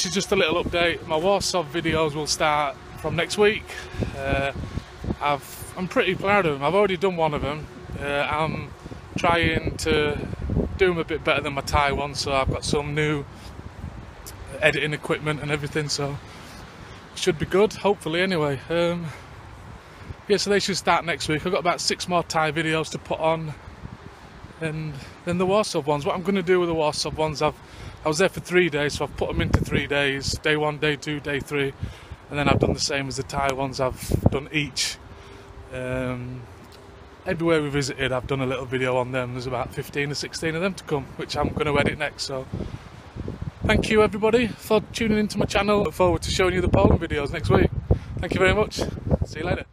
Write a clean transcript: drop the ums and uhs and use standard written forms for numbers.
This is just a little update. My Warsaw videos will start from next week. I'm pretty proud of them. I've already done one of them. I'm trying to do them a bit better than my Thai one, so I've got some new editing equipment and everything, so it should be good, hopefully anyway. Yeah, so they should start next week. I've got about 6 more Thai videos to put on, and then the Warsaw ones. What I'm going to do with the Warsaw ones, I was there for 3 days, so I've put them into 3 days. Day 1, day 2, day 3, and then I've done the same as the Thai ones. I've done each. Everywhere we visited, I've done a little video on them. There's about 15 or 16 of them to come, which I'm going to edit next. So thank you everybody for tuning into my channel. I look forward to showing you the Poland videos next week. Thank you very much. See you later.